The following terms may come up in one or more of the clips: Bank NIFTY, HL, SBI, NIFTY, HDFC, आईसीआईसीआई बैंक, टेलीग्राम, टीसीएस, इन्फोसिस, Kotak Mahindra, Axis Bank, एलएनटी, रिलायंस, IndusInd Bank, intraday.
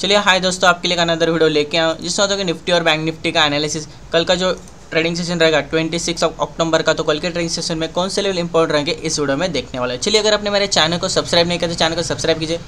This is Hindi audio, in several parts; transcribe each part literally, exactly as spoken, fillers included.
चलिए हाय दोस्तों, आपके लिए अनदर वीडियो लेके आया हूं जिसमें होता है निफ्टी और बैंक निफ्टी का एनालिसिस। कल का जो ट्रेडिंग सेशन रहेगा छब्बीस अक्टूबर का, तो कल के ट्रेडिंग सेशन में कौन से लेवल इंपॉर्टेंट रहेंगे इस वीडियो में देखने वाला है। चलिए, अगर आपने मेरे चैनल को सब्सक्राइब नहीं किया तो चैनल को सब्सक्राइब कीजिए,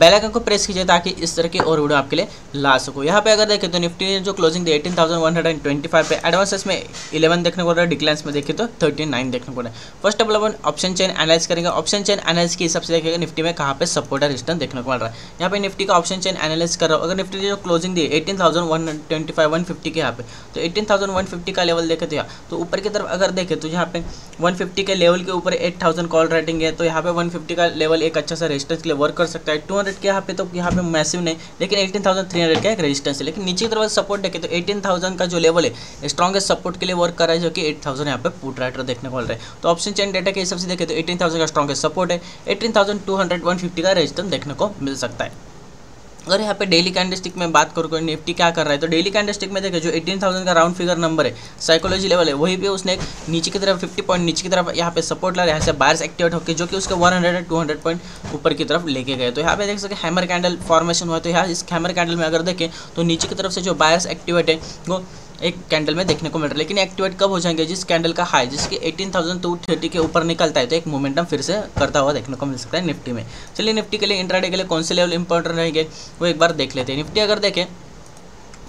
बेल आइकन को प्रेस कीजिए ताकि इस तरह की और वीडियो आपके लिए ला सकूँ। यहाँ पे अगर देखें तो निफ्टी ने जो क्लोजिंग दी अठारह हज़ार एक सौ पच्चीस पे, एडवांसेस में ग्यारह देखने को रहा है, डिक्लाइंस में देखें तो उनतालीस देखने को रहा है। फर्स्ट ऑफ ऑल अपन ऑप्शन चेन एनालाइज करेंगे। ऑप्शन चेन एनालाइज के हिसाब से देखेंगे निफ्टी में कहाँ पे सपोर्ट और रिस्टेंस देखने को मिल रहा है। यहाँ पे निफ्टी का ऑप्शन चेन एनालाइज कर रहा हूँ। अगर निफ्टी ने जो क्लोजिंग दी अठारह हज़ार एक सौ पच्चीस के यहाँ पे, तो अठारह हज़ार एक सौ पचास का लेवल देखे तो यहाँ तो ऊपर की तरफ अगर देखें तो यहाँ पे एक सौ पचास के लेवल के ऊपर आठ हज़ार कॉल रेटिंग है, तो यहाँ पे एक सौ पचास का लेवल एक अच्छा सा रेजिस्टेंस के लिए वर्क कर सकता है। दो सौ के यहाँ पे तो यहाँ पे मैसिव नहीं, लेकिन अठारह हज़ार तीन सौ का एक रेजिस्टेंस है। लेकिन नीचे की तरफ सपोर्ट देखें तो अठारह हज़ार का जो लेवल है स्ट्रॉन्गेस्ट सपोर्ट के लिए वर्क कर रहा है, जो कि आठ हज़ार यहाँ पे पुट राइटर देखने को मिल रहा है। तो ऑप्शन चेन डेटा के हिसाब से देखें तो अठारह हज़ार का स्ट्रॉन्गेस्ट सपोर्ट है, अठारह हज़ार दो सौ एक सौ पचास का रेजिस्टेंस देखने को मिल सकता है। अगर यहाँ पे डेली कैंडलस्टिक में बात करूँ कोई निफ्टी क्या कर रहा है, तो डेली कैंडलस्टिक में देखिए जो अठारह हज़ार का राउंड फिगर नंबर है, साइकोलॉजी लेवल है, वहीं पे उसने एक नीचे की तरफ पचास पॉइंट नीचे की तरफ यहाँ पे सपोर्ट ला रहा है। यहाँ से बायर्स एक्टिवेट होकर जो कि उसके सौ और दो सौ पॉइंट ऊपर की तरफ लेके गए। तो यहाँ पे देख सकते हैं हैमर कैंडल फॉर्मेशन हुआ। तो यहाँ इस हैमर कैंडल में अगर देखें तो नीचे की तरफ से जो बायर्स एक्टिवेट है वो एक कैंडल में देखने को मिल रहा है, लेकिन एक्टिवेट कब हो जाएंगे जिस कैंडल का हाई जिसके अठारह हज़ार दो सौ तीस के ऊपर निकलता है, तो एक मोमेंटम फिर से करता हुआ देखने को मिल सकता है निफ्टी में। चलिए, निफ्टी के लिए इंट्राडे के लिए कौन से लेवल इंपॉर्टेंट रहेंगे वो एक बार देख लेते हैं। निफ्टी अगर देखें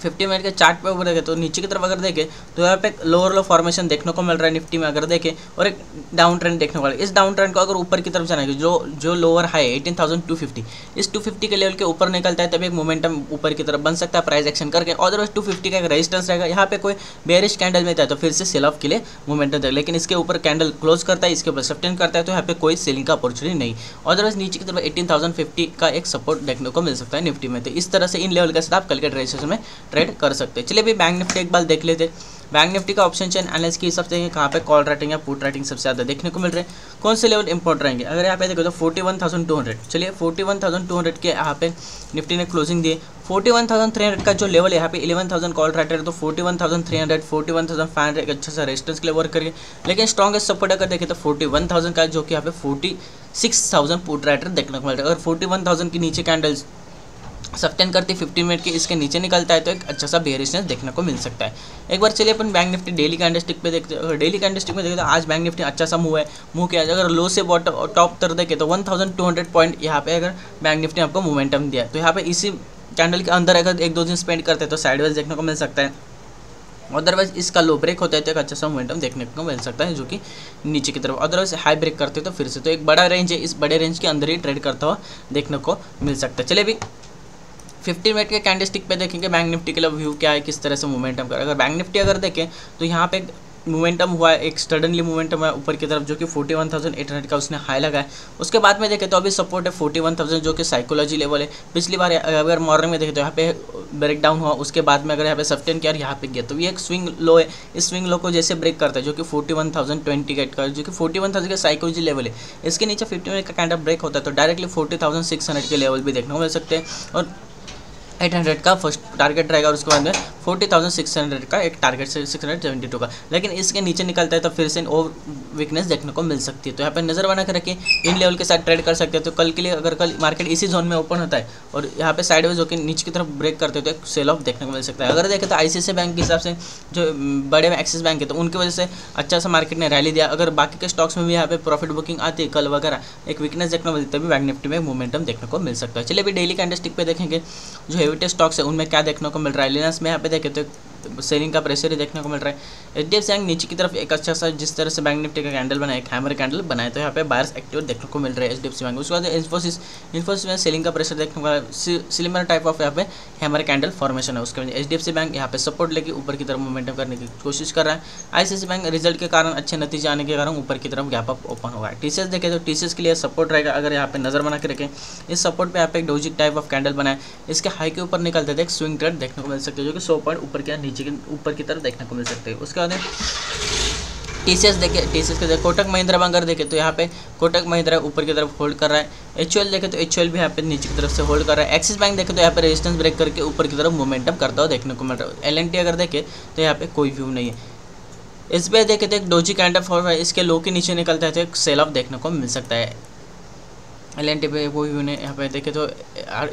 फिफ्टी मिनट के चार्ट पे ऊपर देखें तो नीचे की तरफ अगर देखें तो यहाँ पे एक लोअर लो फॉर्मेशन देखने को मिल रहा है निफ्टी में अगर देखें, और एक डाउन ट्रेंड देखने को मिल रहा है। इस डाउन ट्रेंड को अगर ऊपर की तरफ जाना है, जो जो लोअर हाई है अठारह हज़ार दो सौ पचास, इस दो सौ पचास के लेवल के ऊपर निकलता है तभी एक मोमेंटम ऊपर की तरफ बन सकता है प्राइस एक्शन करके। अदरवाइज दो सौ पचास का एक रेजिस्टेंस रहेगा। यहाँ पे कोई बेरिश कैंडल मिलता है तो फिर से सेल ऑफ के लिए मोमेंटम देगा, लेकिन इसके ऊपर कैंडल क्लोज करता है, इसके ऊपर सस्टेन करता है, तो यहाँ पे कोई सेलिंग का अपॉर्चुनिटी नहीं। अदरवाइज नीचे की तरफ अठारह हज़ार पचास का एक सपोर्ट देखने को मिल सकता है निफ्टी में। तो इस तरह से इन लेवल के साथ आप कल के ट्रेडिंग में ट्रेड कर सकते हैं। चलिए भी बैंक निफ्टी एक बार देख लेते हैं। बैंक निफ्टी का ऑप्शन चेन एनालिसिस के हिसाब से कहाँ पे कॉल रेटिंग या पुट रेटिंग सबसे ज़्यादा देखने को मिल रहे हैं, कौन से लेवल इंपॉर्टेंट रहेंगे। अगर यहाँ पे देखो तो इकतालीस हज़ार दो सौ, चलिए इकतालीस हज़ार दो सौ के यहाँ पे निफ्टी ने क्लोजिंग दी। इकतालीस हज़ार तीन सौ का जो लेवल है यहाँ पे ग्यारह हज़ार कॉल रेटर है, तो इकतालीस हज़ार तीन सौ इकतालीस हज़ार पाँच सौ एक अच्छा सा रेजिस्टेंस के लिए वर्क करिए। लेकिन स्ट्रॉन्गेस्ट सपोर्ट अगर देखें तो इकतालीस हज़ार का, जो कि यहाँ पे छियालीस हज़ार पुट रेटर देखने को मिल रहा है। अगर इकतालीस हज़ार के नीचे कैंडल्स सस्टेन करती फिफ्टी मिनट के इसके नीचे निकलता है तो एक अच्छा सा बेयरिशनेस देखने को मिल सकता है। एक बार चलिए अपन बैंक निफ्टी डेली कैंडलस्टिक पे देखते हैं। डेली कैंडलस्टिक में देखते तो आज बैंक निफ्टी अच्छा सा मूव है मूव किया। अगर लो से बॉटम टॉप तर देखें तो बारह सौ पॉइंट यहाँ पे अगर बैंक निफ्टी ने आपको मोमेंटम दिया, तो यहाँ पे इसी कैंडल के अंदर अगर एक दो दिन स्पेंड करते हैं तो साइडवेज देखने को मिल सकता है। अदरवाइज इसका लो ब्रेक होता है तो एक अच्छा सा मोमेंटम देखने को मिल सकता है, जो कि नीचे की तरफ। अदरवाइज हाई ब्रेक करते हैं तो फिर से, तो एक बड़ा रेंज है, इस बड़े रेंज के अंदर ही ट्रेड करता हुआ देखने को मिल सकता है। चलिए भी फिफ्टी मिनट के कैंडलस्टिक पे देखेंगे बैंक निफ्टी के लिए व्यू क्या है, किस तरह से मोमेंटम कर। अगर बैंक निफ्टी अगर देखें तो यहाँ पे मोमेंटम हुआ है, एक सडनली मोमेंटम है ऊपर की तरफ, जो कि इकतालीस हज़ार आठ सौ का उसने हाई लगाया। उसके बाद में देखें तो अभी सपोर्ट है इकतालीस हज़ार, जो कि साइकोलॉजी लेवल है। पिछली बार अगर मॉर्निंग में देखें तो यहाँ पे ब्रेक डाउन हुआ, उसके बाद में अगर यहाँ पे सस्टेन किया और यहाँ पे गया, तो ये एक स्विंग लो है। इस स्विंग लो को जैसे ब्रेक करता है, जो कि इकतालीस हज़ार बीस का, जो कि इकतालीस हज़ार का साइकोलॉजी लेवल है, इसके नीचे फिफ्टी मिनट का कैंडल ब्रेक होता है तो डायरेक्टली चालीस हज़ार छह सौ के लेवल भी देखने को मिल सकते हैं। और आठ सौ का फर्स्ट टारगेट रहेगा और उसके बाद में चालीस हज़ार छह सौ का एक टारगेट छह सौ बहत्तर का, लेकिन इसके नीचे निकलता है तो फिर से ओवर वीकनेस देखने को मिल सकती है। तो यहाँ पे नज़र बना कर रखिए, इन लेवल के साथ ट्रेड कर सकते हैं। तो कल के लिए अगर कल मार्केट इसी जोन में ओपन होता है और यहाँ पे साइडवेज होकर नीचे की तरफ ब्रेक करते हैं तो एक सेल ऑफ देखने को मिल सकता है। अगर देखें तो आईसीआईसीआई बैंक के हिसाब से जो बड़े एक्सिस बैंक है तो उनकी वजह से अच्छा सा मार्केट ने रैली दिया। अगर बाकी के स्टॉक्स में भी यहाँ पे प्रॉफिट बुकिंग आती है कल वगैरह, एक वीकनेस देखने को मिलती है, तभी बैंक निफ्टी में मोमेंटम देखने को मिल सकता है। चलिए अभी डेली कैंडलस्टिक पे देखेंगे जो हेवी स्टॉक्स है उनमें क्या देखने को मिल रहा है। रिलायंस में यहाँ पे देखें तो सेलिंग का प्रेशर देखने को मिल रहा है। एचडीएफसी बैंक नीचे की तरफ एक अच्छा सा, जिस तरह से बैंक निफ्टी का कैंडल बनाया, एक हैमर कैंडल बनाया, तो यहाँ पे बायर्स एक्टिवेट देखने को मिल रहा है एचडीएफसी बैंक। उसके बाद इन्फोसिस इन्फोसिस में सेलिंग का प्रेशर देखने को मिल रहा है। सिमिलर टाइप ऑफ यहाँ पे हैमर कैंडल फॉर्मेशन है। उसके बाद एचडीएफसी बैंक यहाँ पे सपोर्ट लेके ऊपर की तरफ मोमेंटम करने की कोशिश कर रहा है। आईसीआईसीआई बैंक रिजल्ट के कारण, अच्छे नतीजे आने के कारण ऊपर की तरफ गैप अप ओपन हुआ है। टीसीएस देखें तो टीसीएस के लिए सपोर्ट रहेगा। अगर यहाँ पे नजर बना के रखें इस सपोर्ट पर यहाँ पे एक डोजिक टाइप ऑफ कैंडल बनाए, इसके हाई के ऊपर निकलते थे एक स्विंग ट्रेड देखने को मिल सकती है, जो कि सौ पॉइंट ऊपर के नीचे ऊपर की तरफ देखने को मिल सकते हैं। उसके बाद टीसीएस देखे टीसीएस के देखे कोटक महिंद्रा बैंक अगर देखे तो यहाँ पे कोटक महिंद्रा ऊपर की तरफ होल्ड कर रहा है। एचएल देखे तो एचएल भी यहाँ पे नीचे की तरफ से होल्ड कर रहा है। एक्सिस बैंक देखे तो यहाँ पे रेजिस्टेंस ब्रेक करके ऊपर की तरफ मोमेंटम करता हुआ देखने को मिल रहा है। एलएनटी अगर देखे तो यहाँ पे कोई व्यू नहीं है। एसबीआई देखे तो एक डोजी कैंडल फॉर्म है, इसके लो के नीचे निकलता है तो एक सेल ऑफ देखने को मिल सकता है। एलएनटी पे वो यूनिट यहाँ पे देखे तो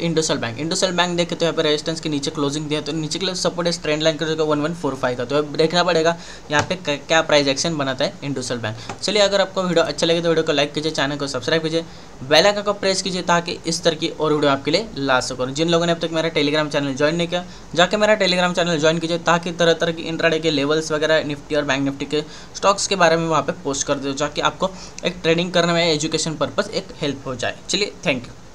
इंडसइंड बैंक इंडसइंड बैंक देखे तो यहाँ पे रेजिस्टेंस के नीचे क्लोजिंग दिया, तो नीचे के लिए सपोर्ट इस ट्रेंड लाइन कर देगा वन वन फोर फाइव का। तो अब देखना पड़ेगा यहाँ पे क्या प्राइस एक्शन बनाता है इंडसइंड बैंक। चलिए, अगर आपको वीडियो अच्छा लगे तो वीडियो को लाइक कीजिए, चैनल को सब्सक्राइब कीजिए, बेल आइकन को प्रेस कीजिए ताकि इस तरह की और वीडियो आपके लिए ला सकूँ। जिन लोगों ने अब तक मेरा टेलीग्राम चैनल ज्वाइन नहीं किया, जाके मेरा टेलीग्राम चैनल ज्वाइन कीजिए ताकि तरह तरह की इंट्राडे के लेवल्स वगैरह निफ्टी और बैंक निफ्टी के स्टॉक्स के बारे में वहाँ पर पोस्ट कर दो, जाकि आपको एक ट्रेडिंग करने में एजुकेशन पर्पज़ एक हेल्प हो जाए। चलिए, थैंक यू।